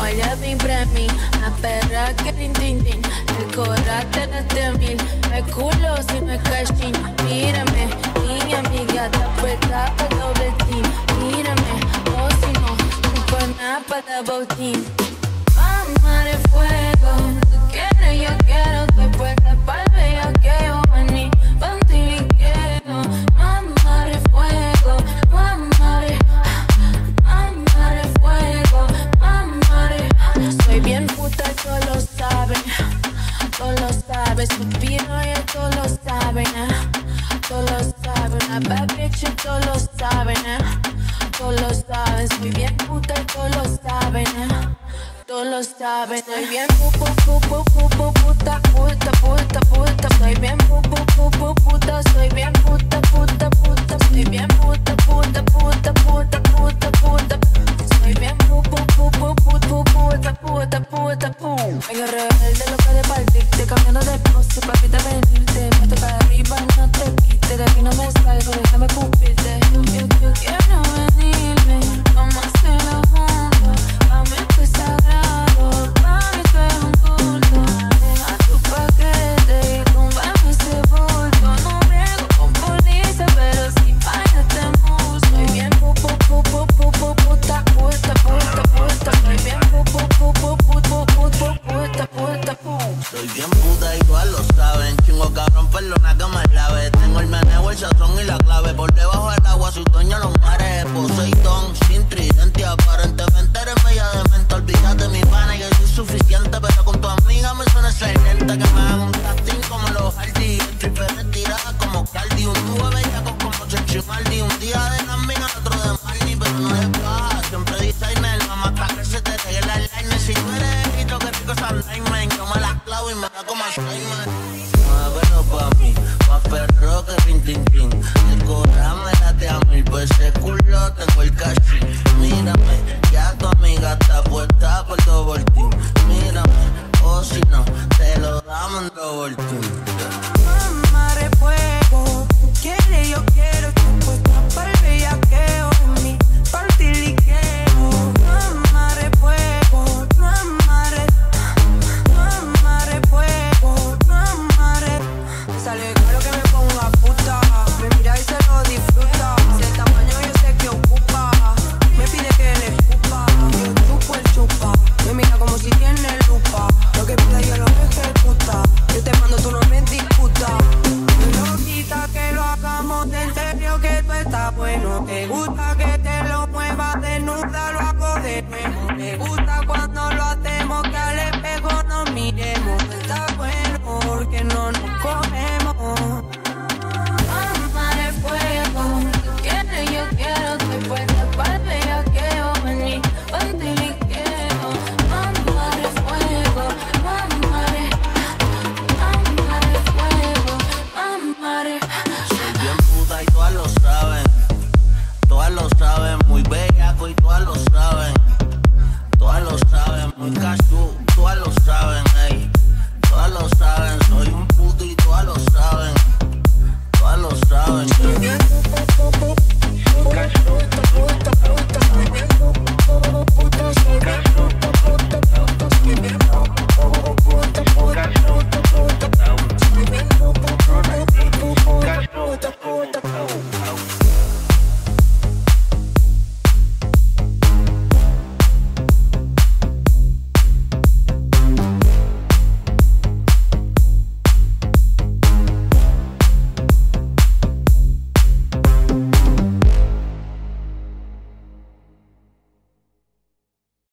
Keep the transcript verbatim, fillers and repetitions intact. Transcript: Oye, vin pre mí, a perra que tin tin tin. El coraje no te mil, me culo si me cachín. Mírame, niña, mi gata puesta pa' doble team. Mírame, o si no, un pana pa' double team. Fama de fuego, tú quieres, yo quiero, estoy puesta pa'l bellaqueo, maní, pa' un tiliqueo. Fama de fuego, fama de, fama de fuego, fama de. Soy bien puta, todos lo saben, todos lo saben, suspiro y todos lo saben, todos lo saben, una bad bitch y todos lo saben, todos lo saben, soy bien puta y todos lo saben. Todos lo saben, soy bien pupu, pupu, pupu, puta, puta, puta, puta, soy bien pupu, pupu, puta, soy bien puta, puta, puta, soy bien puta, puta, puta, puta, puta, puta, soy bien pupu, pupu, pupu, puta, puta, puta, puta. Vengo rebelde, loca de partirte, cambiando de pose, papita, venirte, vete para arriba, no te quites, de aquí no me salgo, déjame cumplirte. Yo, yo, yo quiero venirme, vamos a hacerlo juntos, vamos a empezar. Soy bien puta y todas lo saben. Chingo cabrón, pelona que me lave. Tengo el manejo, el sazón y la clave. Por debajo del agua, su dueño los mares. Poseidón, sin tridente, aparentemente eres bella de mente. Olvídate mi pana, yo soy suficiente. Pero con tu amiga me suena excelente. Que me hagan un casting como los Hardy. El triple retirada como Cardi. Un tubo bellaco como Chechi Mardi. Un día de la mina, otro de Mardi. Pero no es baja, siempre designer. Mamá, hasta que se te regue la line. Si tú eres hito, que rico es online, man. Yo me la clavo y me da como a Slimane.